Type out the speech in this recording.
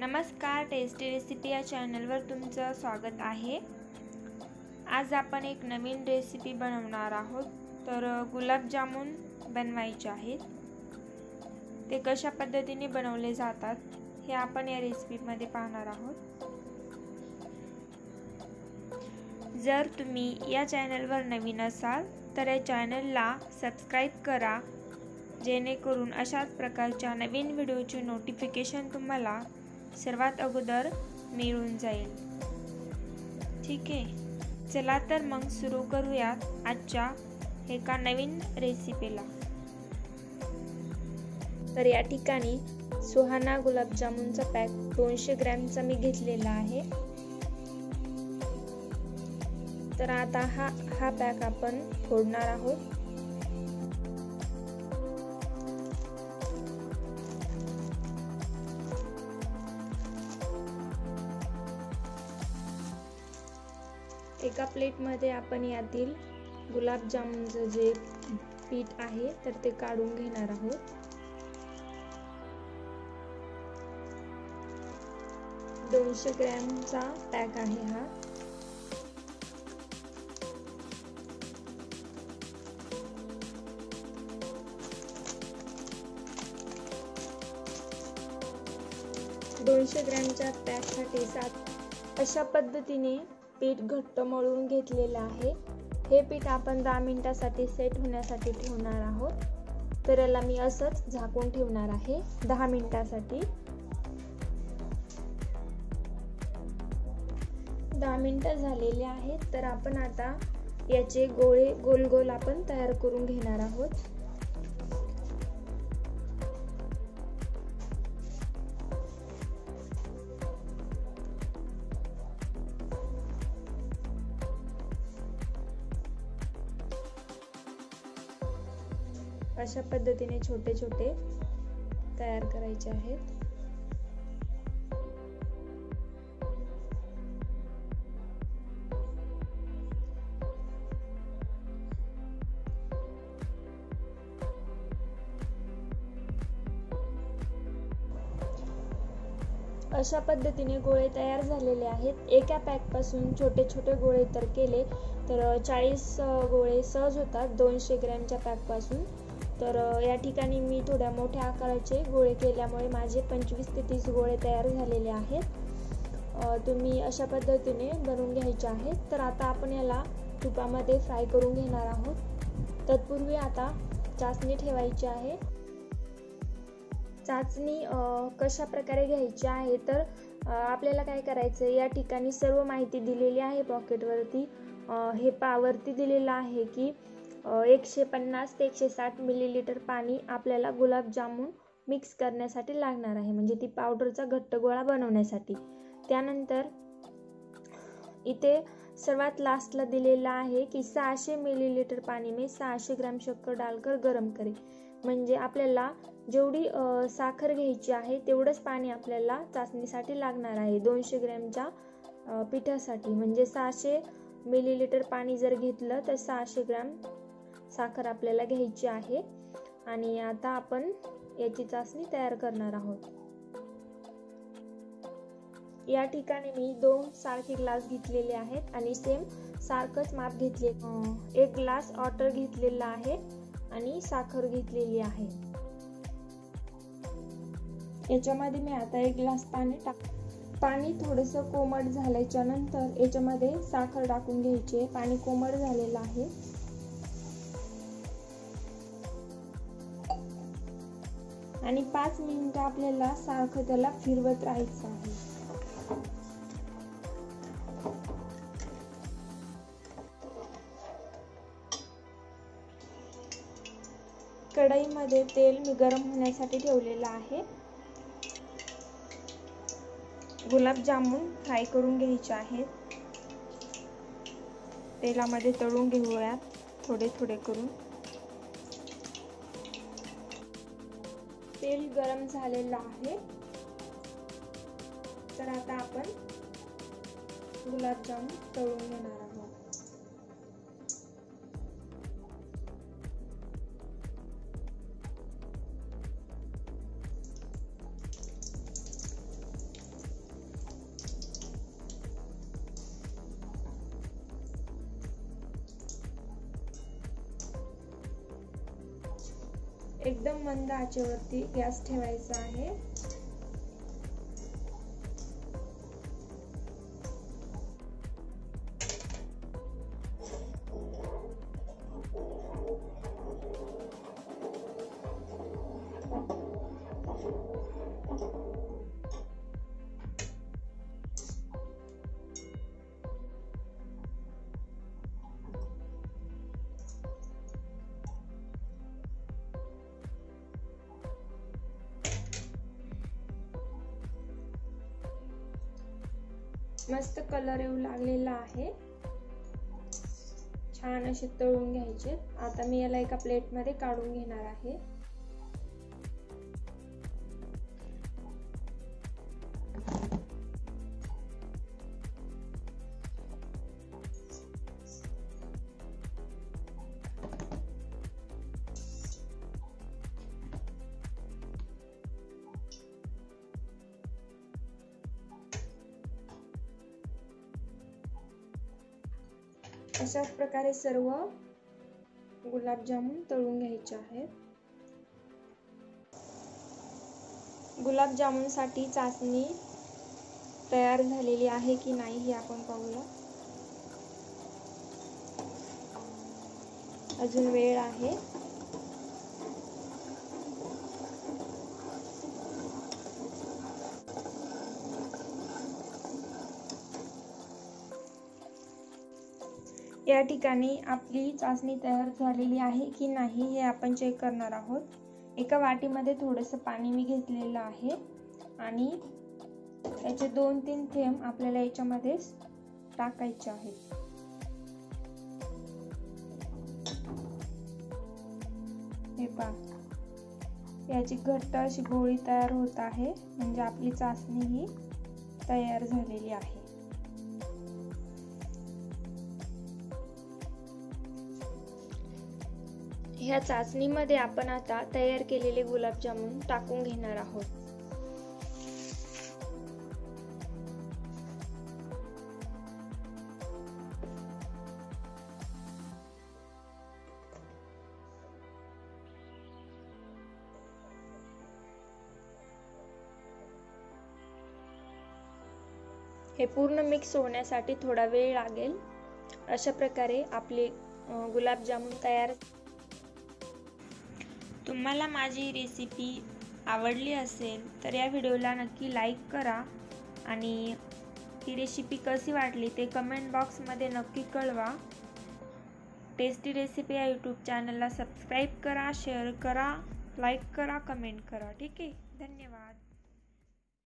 नमस्कार, tasty recipe या चॅनलवर तुमचं स्वागत आहे। आज आपण एक नवीन रेसिपी बनवणार आहोत। तर गुलाबजामुन बनवायचे आहेत, ते कशा पद्धतीने बनवले जातात हे आपण या रेसिपीमध्ये पाहणार आहोत। जर तुम्ही या चॅनलवर नवीन असाल तर या चॅनलला सबस्क्राइब करा, जेणेकरून अशाच प्रकारच्या नवीन व्हिडिओचे नोटिफिकेशन तुम्हाला सर्वात अगोदर मिळून जाईल। ठीक आहे, चला तर मग सुरू करूयात आजच्या एका नवीन रेसिपीला। तर या ठिकाणी सुहाना गुलाबजामुनचा पॅक 200 ग्रॅमचा मी घेतलेला आहे। तर आता हा पॅक आपण फोडणार आहोत। एका प्लेटमध्ये आपण यातील गुलाबजामुनचे जे पीठ आहे तर ते काढून घेणार आहोत। दोनशे ग्रॅमचा पॅक आहे हा। दोनशे ग्रॅमच्या पॅकसाठी 7 अशा पद्धतीने पीठ घट्ट मळून घेतलेला आहे। हे पीठ आपण 10 मिनिटांसाठी सेट होण्यासाठी ठेवणार आहोत। तर याला मी असंच झाकून ठेवणार आहे 10 मिनिटांसाठी। 10 मिनिटं झालेले आहेत। तर आपण आता याचे गोळे गोल गोल आपण तयार करून घेणार आहोत। अशा पद्धतीने छोटे छोटे तयार करायचे आहेत। अशा पद्धतीने गोळे तयार झालेले आहेत। एका पॅक पासून छोटे छोटे गोळे तर केले तर 40 गोळे सहज होतात 200 ग्रॅमच्या पॅक पासून। तर या ठिकाणी मी थोड्या मोठ्या आकाराचे गोळे केल्यामुळे माझे 25 ते 30 गोळे तयार झालेले आहेत। तुम्ही अशा पद्धतीने बनवून घ्यायचे आहेत। तर आता आपण याला तुपामध्ये फ्राय करून घेणार आहोत। तत्पूर्वी आता चाचणी ठेवायची आहे। चाचणी कशा प्रकारे घ्यायची आहे तर आपल्याला काय करायचं, या ठिकाणी सर्व माहिती दिलेली आहे पॉकेटवरती। हे पावरती दिलेलं आहे की 150 ते 160 मिलीलीटर पाणी आपल्याला गुलाबजामुन मिक्स करण्यासाठी लागणार आहे, म्हणजे ती पावडरचा घट्ट गोळा बनवण्यासाठी। त्यानंतर इथे सर्वात लास्टला दिलेला आहे की 600 मिलीलीटर पाणी में 600 ग्राम शक्कर डालकर गरम करें। म्हणजे आपल्याला जेवढी साखर घ्यायची आहे तेवढंच पाणी आपल्याला चाचणीसाठी लागणार आहे 200 ग्रॅमच्या पिठासाठी। म्हणजे 600 मिलीलीटर पाणी जर घेतलं तर 600 ग्राम साखर आपल्याला घ्यायची आहे। आणि आता आपण याची चाचणी तयार करणार आहोत। या ठिकाणी मी 2 सारखे ग्लास घेतलेले आहेत आणि सेम सारखंच माप घेतले। 1 ग्लास वॉटर घेतलेला आहे आणि साखर घेतलेली आहे। याच्यामध्ये मी आता 1 ग्लास पाणी टाकतो। पाणी थोडंसं कोमट झाल्याच्या नंतर याच्यामध्ये साखर टाकून घ्यायची। पाणी कोमट झालेलं आहे। आणि 5 मिनिटं आपल्याला सारखं त्याला फिरवत राहायचं आहे। कढईमध्ये तेल मी गरम होण्यासाठी ठेवलेलं आहे। गुलाबजामुन फ्राय करून घ्यायचे आहेत। तेलामध्ये तळून घेऊयात थोडे थोडे करून। तेल गरम झालेलं आहे। तर आता आपण गुलाबजामुन तळून घेणार आहोत। एकदम मंद आचेवरती गॅस ठेवायचा आहे। मस्त कलर येऊ लागलेला आहे, छान असे तळून घ्यायचे। आता मी याला एका प्लेट मध्ये काढून घेणार आहे। अशाच प्रकारे सर्व गुलाबजामुन तळून घ्यायचे आहेत। गुलाबजामुनसाठी चाशणी तयार झालेली आहे की नाही हे आपण पाहूया। अजून वेळ आहे। या ठिकाणी आपली चाशणी तयार झालेली आहे की नाही हे आपण चेक करणार आहोत। एका वाटीमध्ये थोडंसं पाणी मी घेतलेलं आहे आणि त्याचे 2-3 थेंब आपल्याला याच्यामध्ये टाकायचे आहेत। हे पहा, याची घट्ट अशी गोळी तयार होत आहे, म्हणजे आपली चाशणी ही तयार झालेली आहे। ह्या चाचणीमध्ये आपण आता तयार केलेले गुलाबजामुन टाकून घेणार आहोत। हे पूर्ण मिक्स होण्यासाठी थोडा वेळ लागेल। अशा प्रकारे आपले गुलाबजामुन तयार। तुम्हाला माझी रेसिपी आवडली असेल तर या व्हिडिओला नक्की लाईक करा आणि ही रेसिपी कशी वाटली ते कमेंट बॉक्समध्ये नक्की कळवा। टेस्टी रेसिपी या यूट्यूब चॅनलला सबस्क्राईब करा, शेअर करा, लाईक करा, कमेंट करा। ठीक आहे, धन्यवाद।